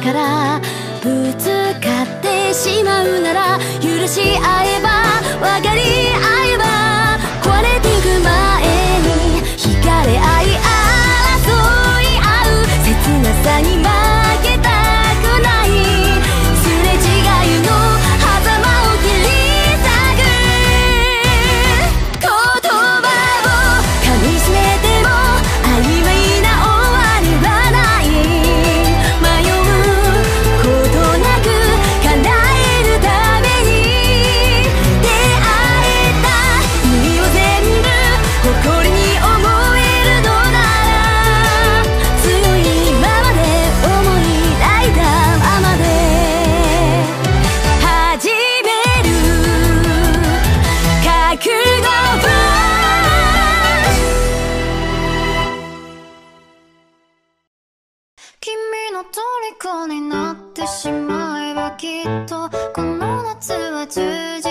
からぶつかってしまうなら許し合えば分かり合えば壊れていく前に惹かれ合い争い合う切なさに負けたくないすれ違いの狭間を切り裂く言葉を噛みしめても曖昧になってしまえばきっとこの夏は充実